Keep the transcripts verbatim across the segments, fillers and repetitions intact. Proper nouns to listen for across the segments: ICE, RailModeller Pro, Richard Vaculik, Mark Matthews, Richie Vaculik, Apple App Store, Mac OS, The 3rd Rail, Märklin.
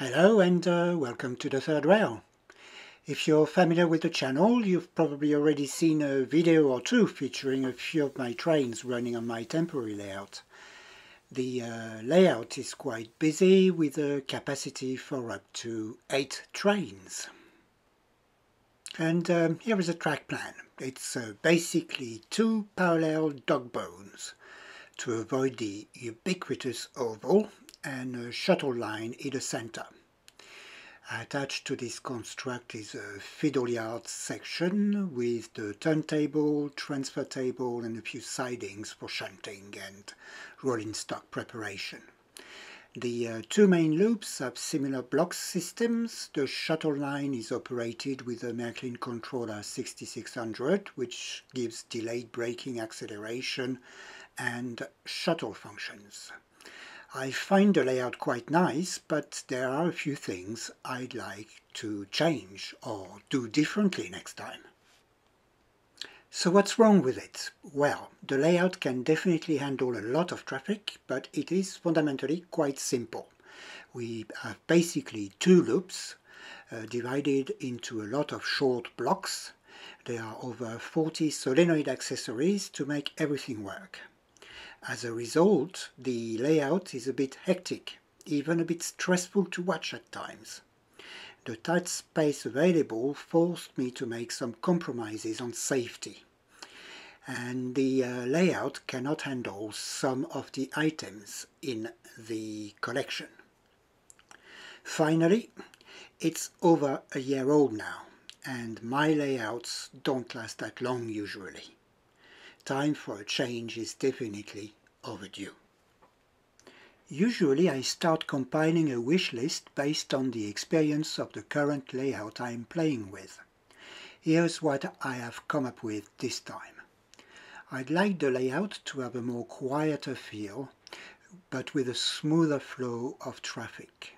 Hello and uh, welcome to the Third Rail. If you're familiar with the channel, you've probably already seen a video or two featuring a few of my trains running on my temporary layout. The uh, layout is quite busy with a capacity for up to eight trains. And um, here is a track plan. It's uh, basically two parallel dog bones to avoid the ubiquitous oval and a shuttle line in the centre. Attached to this construct is a fiddle yard section with the turntable, transfer table and a few sidings for shunting and rolling stock preparation. The uh, two main loops have similar block systems. The shuttle line is operated with a Märklin controller sixty-six hundred, which gives delayed braking, acceleration and shuttle functions. I find the layout quite nice, but there are a few things I'd like to change or do differently next time. So what's wrong with it? Well, the layout can definitely handle a lot of traffic, but it is fundamentally quite simple. We have basically two loops uh, divided into a lot of short blocks. There are over forty solenoid accessories to make everything work. As a result, the layout is a bit hectic, even a bit stressful to watch at times. The tight space available forced me to make some compromises on safety. And the uh, layout cannot handle some of the items in the collection. Finally, it's over a year old now, and my layouts don't last that long usually. Time for a change is definitely overdue. Usually I start compiling a wish list based on the experience of the current layout I am playing with. Here's what I have come up with this time. I'd like the layout to have a more quieter feel, but with a smoother flow of traffic.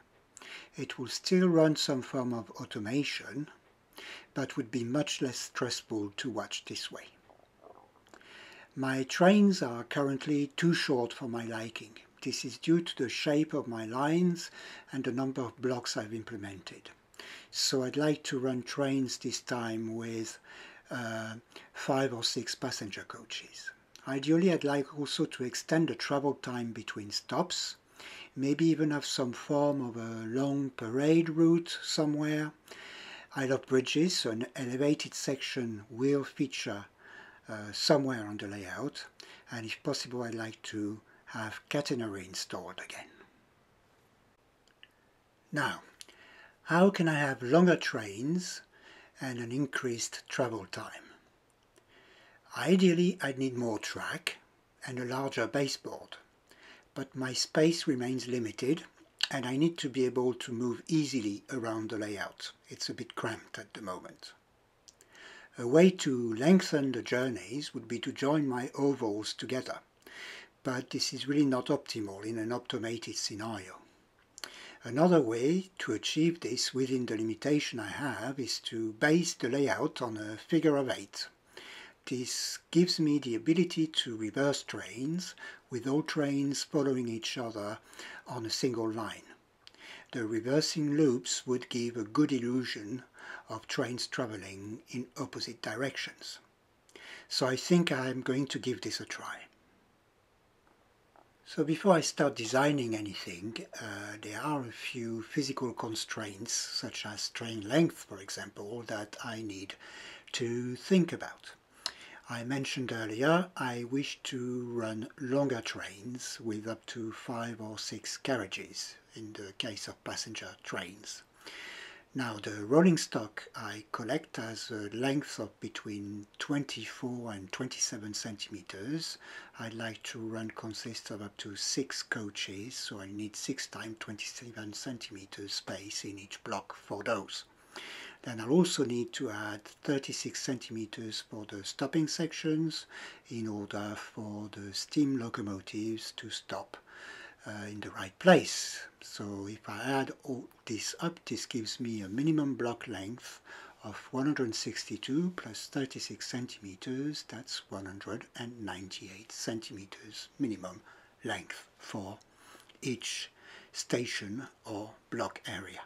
It will still run some form of automation, but would be much less stressful to watch this way. My trains are currently too short for my liking. This is due to the shape of my lines and the number of blocks I've implemented. So I'd like to run trains this time with uh, five or six passenger coaches. Ideally, I'd like also to extend the travel time between stops, maybe even have some form of a long parade route somewhere. I love bridges, so an elevated section will feature Uh, somewhere on the layout, and if possible I'd like to have catenary installed again. Now, how can I have longer trains and an increased travel time? Ideally I'd need more track and a larger baseboard, but my space remains limited and I need to be able to move easily around the layout. It's a bit cramped at the moment. A way to lengthen the journeys would be to join my ovals together, but this is really not optimal in an automated scenario. Another way to achieve this within the limitation I have is to base the layout on a figure of eight. This gives me the ability to reverse trains, with all trains following each other on a single line. The reversing loops would give a good illusion of trains travelling in opposite directions. So I think I'm going to give this a try. So before I start designing anything, uh, there are a few physical constraints, such as train length, for example, that I need to think about. I mentioned earlier I wish to run longer trains with up to five or six carriages in the case of passenger trains. Now, the rolling stock I collect has a length of between twenty-four and twenty-seven centimeters. I'd like to run consists of up to six coaches, so I need six times twenty-seven centimeters space in each block for those. Then I'll also need to add thirty-six centimeters for the stopping sections in order for the steam locomotives to stop uh, in the right place. So if I add all this up, this gives me a minimum block length of one hundred sixty-two plus thirty-six centimeters, that's one hundred ninety-eight centimeters minimum length for each station or block area.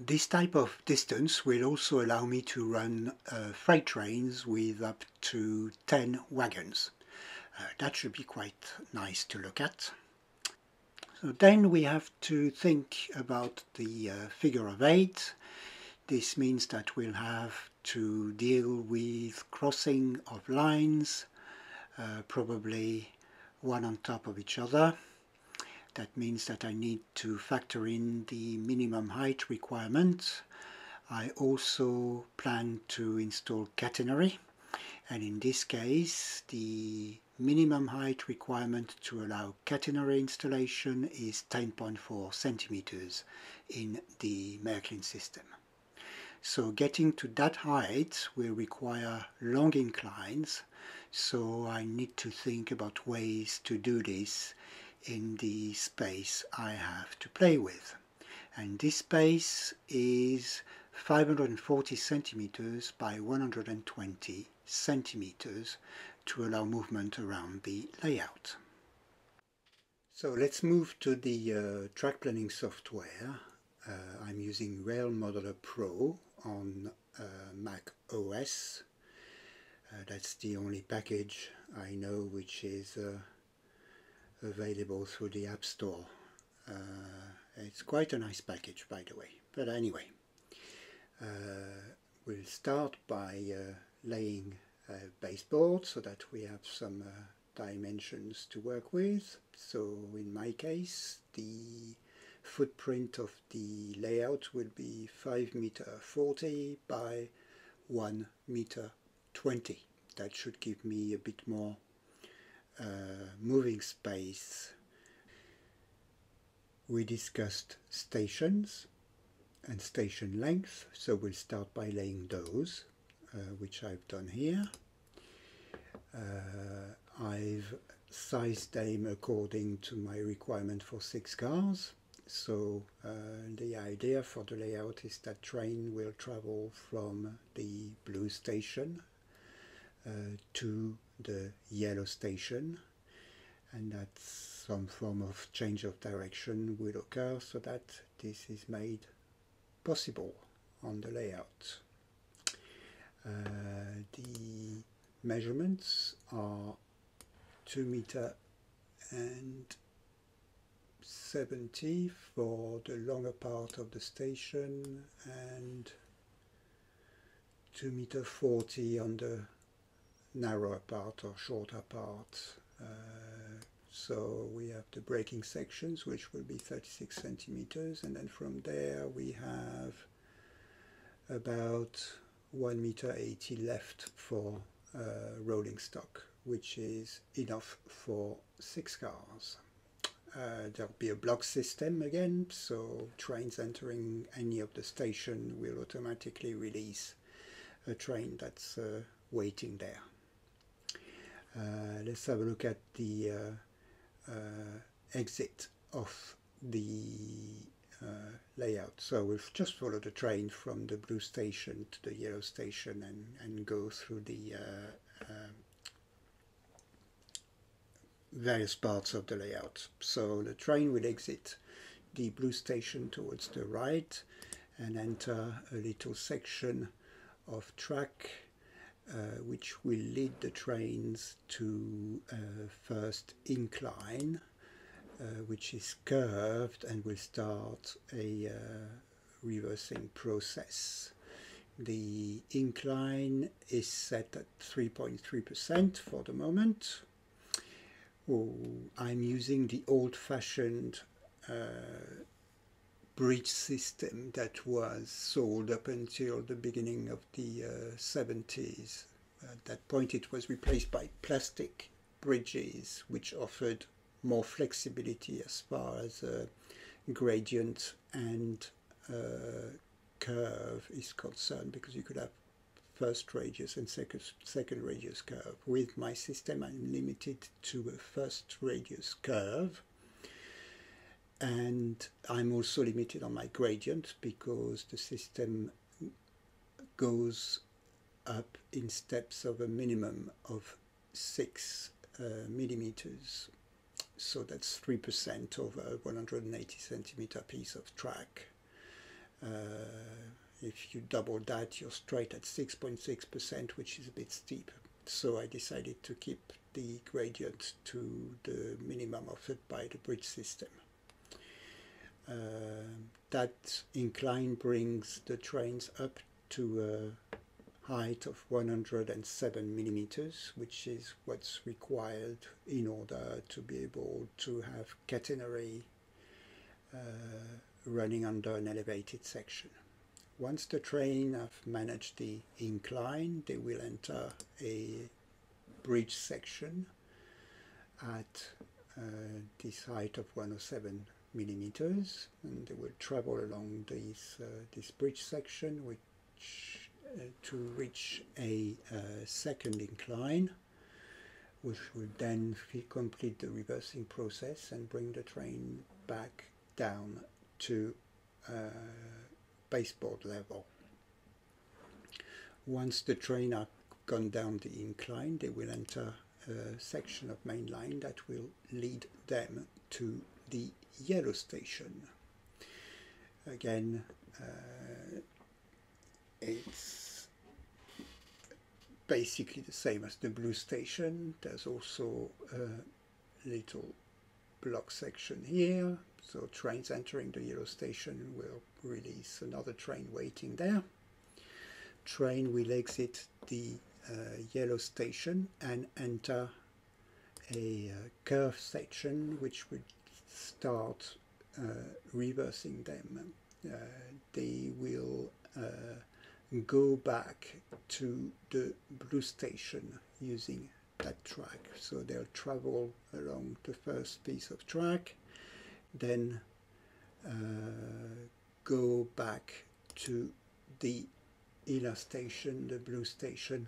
This type of distance will also allow me to run uh, freight trains with up to ten wagons. Uh, that should be quite nice to look at. So then we have to think about the uh, figure of eight. This means that we'll have to deal with crossing of lines, uh, probably one on top of each other. That means that I need to factor in the minimum height requirement. I also plan to install catenary, and in this case the minimum height requirement to allow catenary installation is ten point four centimeters in the Märklin system. So getting to that height will require long inclines, so I need to think about ways to do this in the space I have to play with, and this space is five hundred forty centimeters by one hundred twenty centimeters to allow movement around the layout. So let's move to the uh, track planning software. Uh, I'm using RailModeller Pro on uh, Mac O S. Uh, that's the only package I know which is uh, available through the App Store. Uh, it's quite a nice package, by the way, but anyway, uh, we'll start by uh, laying a baseboard so that we have some uh, dimensions to work with. So in my case the footprint of the layout will be five meter forty by one meter twenty. That should give me a bit more Uh, moving space. We discussed stations and station length, so we'll start by laying those, uh, which I've done here. Uh, I've sized them according to my requirement for six cars, so uh, the idea for the layout is that train will travel from the blue station uh, to the yellow station, and that some form of change of direction will occur so that this is made possible on the layout. Uh, the measurements are two meter and seventy for the longer part of the station and two meter forty on the narrower part or shorter part. Uh, so we have the braking sections, which will be thirty-six centimeters, and then from there we have about one meter eighty left for uh, rolling stock, which is enough for six cars. Uh, there'll be a block system again, so trains entering any of the station will automatically release a train that's uh, waiting there. Uh, let's have a look at the uh, uh, exit of the uh, layout. So we'll just follow the train from the blue station to the yellow station and, and go through the uh, uh, various parts of the layout. So the train will exit the blue station towards the right and enter a little section of track Uh, which will lead the trains to uh, first incline, uh, which is curved, and will start a uh, reversing process. The incline is set at three point three percent for the moment. Oh, I'm using the old-fashioned uh, bridge system that was sold up until the beginning of the uh, seventies. At that point it was replaced by plastic bridges, which offered more flexibility as far as uh, gradient and uh, curve is concerned, because you could have first radius and second, second radius curve. With my system I'm limited to a first radius curve, and I'm also limited on my gradient because the system goes up in steps of a minimum of six uh, millimeters. so that's three percent of a one hundred eighty centimeter piece of track. Uh, if you double that, you're straight at six point six percent, which is a bit steep. So I decided to keep the gradient to the minimum offered by the bridge system. Uh, that incline brings the trains up to a height of one hundred seven millimeters, which is what's required in order to be able to have catenary uh, running under an elevated section. Once the train have managed the incline, they will enter a bridge section at uh, this height of one hundred seven millimeters, and they will travel along this uh, this bridge section, which uh, to reach a uh, second incline, which will then complete the reversing process and bring the train back down to uh, baseboard level. Once the train are gone down the incline, they will enter a section of main line that will lead them to the yellow station. Again, uh, it's basically the same as the blue station. There's also a little block section here, so trains entering the yellow station will release another train waiting there. Train will exit the uh, yellow station and enter a uh, curve section, which would start uh, reversing them. Uh, they will uh, go back to the blue station using that track. So they'll travel along the first piece of track, then uh, go back to the inner station, the blue station,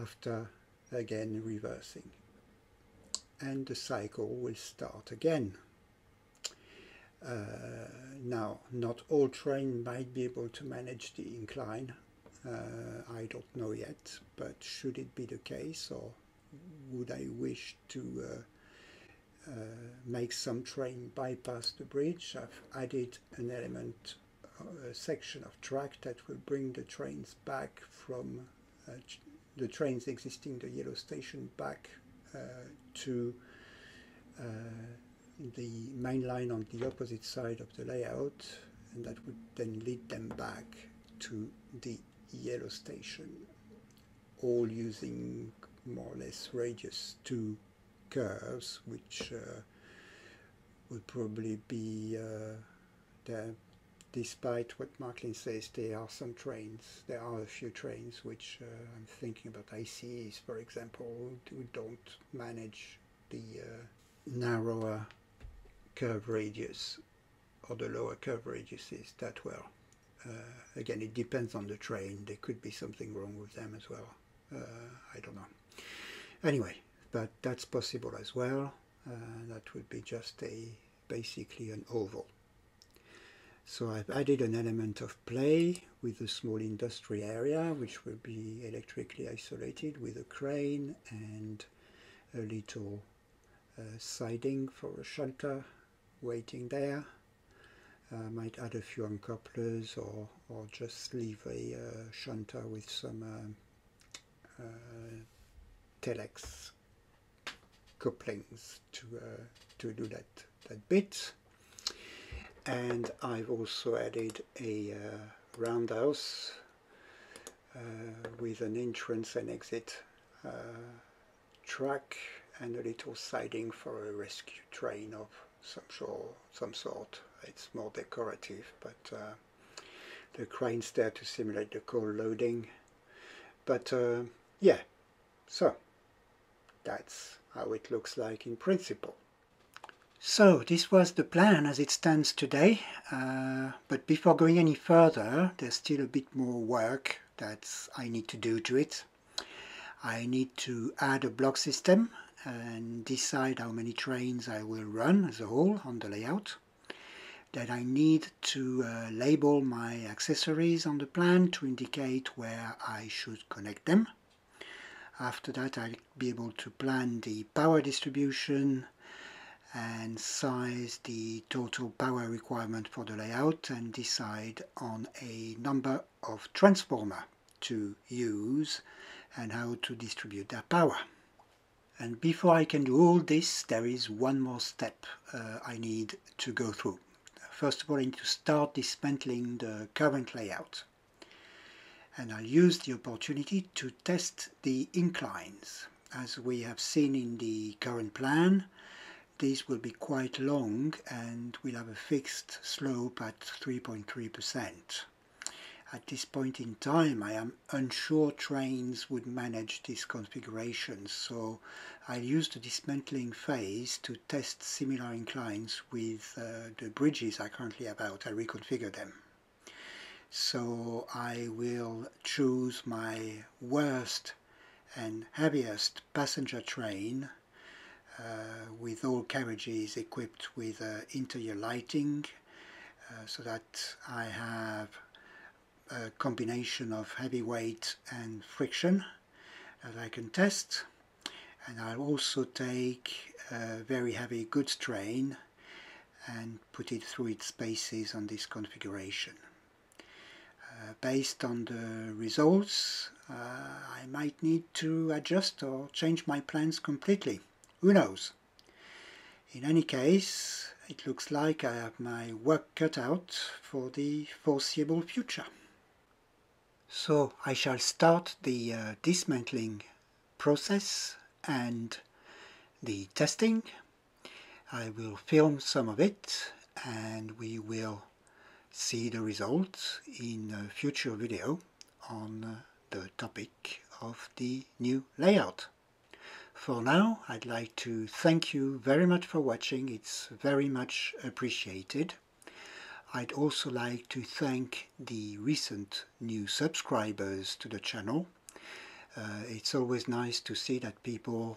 after again reversing. And the cycle will start again. Uh, now, not all trains might be able to manage the incline. Uh, I don't know yet, but should it be the case, or would I wish to uh, uh, make some train bypass the bridge, I've added an element, a section of track that will bring the trains back from uh, the trains exiting the yellow station back Uh, to uh, the main line on the opposite side of the layout, and that would then lead them back to the yellow station, all using more or less radius two curves, which uh, would probably be uh, there. Despite what Märklin says, there are some trains, there are a few trains which uh, I'm thinking about I C Es, for example, who don't manage the uh, narrower curve radius or the lower curve radiuses that well. Uh, again, it depends on the train. There could be something wrong with them as well. Uh, I don't know. Anyway, but that's possible as well. Uh, that would be just a basically an oval. So I've added an element of play with a small industry area, which will be electrically isolated with a crane and a little uh, siding for a shelter waiting there. I uh, might add a few uncouplers, or, or just leave a uh, shelter with some uh, uh, telex couplings to, uh, to do that, that bit. And I've also added a uh, roundhouse uh, with an entrance and exit uh, track and a little siding for a rescue train of some sort. Some sort. It's more decorative, but uh, the crane's there to simulate the coal loading. But uh, yeah, so that's how it looks like in principle. So this was the plan as it stands today, uh, but before going any further, there's still a bit more work that I need to do to it. I need to add a block system and decide how many trains I will run as a whole on the layout. Then I need to uh, label my accessories on the plan to indicate where I should connect them. After that, I'll be able to plan the power distribution, and size the total power requirement for the layout and decide on a number of transformers to use and how to distribute that power. And before I can do all this, there is one more step uh, I need to go through. First of all, I need to start dismantling the current layout, and I'll use the opportunity to test the inclines. As we have seen in the current plan, these will be quite long and will have a fixed slope at three point three percent. At this point in time, I am unsure trains would manage these configurations, so I'll use the dismantling phase to test similar inclines with uh, the bridges I currently have out. I reconfigure them. So I will choose my worst and heaviest passenger train uh, with all carriages equipped with uh, interior lighting, uh, so that I have a combination of heavy weight and friction that I can test. And I'll also take a very heavy goods train and put it through its paces on this configuration. Uh, based on the results, uh, I might need to adjust or change my plans completely. Who knows? In any case, it looks like I have my work cut out for the foreseeable future. So I shall start the uh, dismantling process and the testing. I will film some of it and we will see the results in a future video on the topic of the new layout. For now, I'd like to thank you very much for watching. It's very much appreciated. I'd also like to thank the recent new subscribers to the channel. Uh, it's always nice to see that people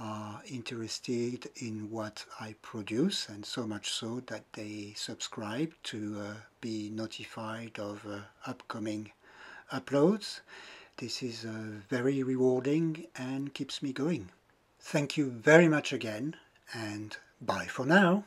are interested in what I produce, and so much so that they subscribe to uh, be notified of uh, upcoming uploads. This is uh, very rewarding and keeps me going. Thank you very much again, and bye for now.